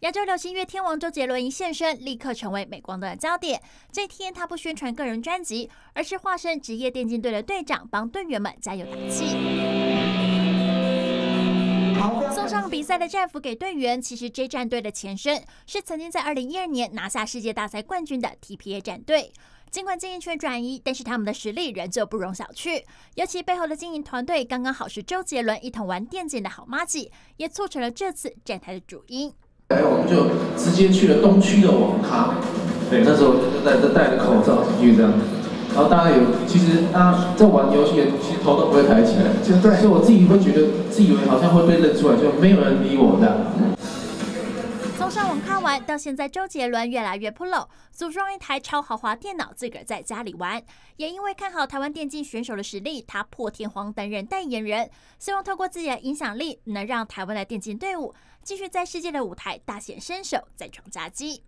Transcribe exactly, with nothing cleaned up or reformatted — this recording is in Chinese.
亚洲流行乐天王周杰伦一现身，立刻成为镁光的焦点。这天，他不宣传个人专辑，而是化身职业电竞队的队长，帮队员们加油打气。 送上比赛的战服给队员，其实 J 战队的前身是曾经在二零一二年拿下世界大赛冠军的 T P A 战队。尽管经营权转移，但是他们的实力仍旧不容小觑。尤其背后的经营团队刚刚好是周杰伦一同玩电竞的好妈吉，也促成了这次站台的主因。哎，我们就直接去了东区的网咖，对，那时候就戴着戴着口罩进去这样。 然后大家有，其实大家在玩游戏，其实头都不会抬起来，就对。所以我自己会觉得，自以为好像会被认出来，就没有人理我这样。从上网看完到现在，周杰伦越来越 pro， 组装一台超豪华电脑，自个儿在家里玩。也因为看好台湾电竞选手的实力，他破天荒担任代言人，希望透过自己的影响力，能让台湾的电竞队伍继续在世界的舞台大显身手，再创佳绩。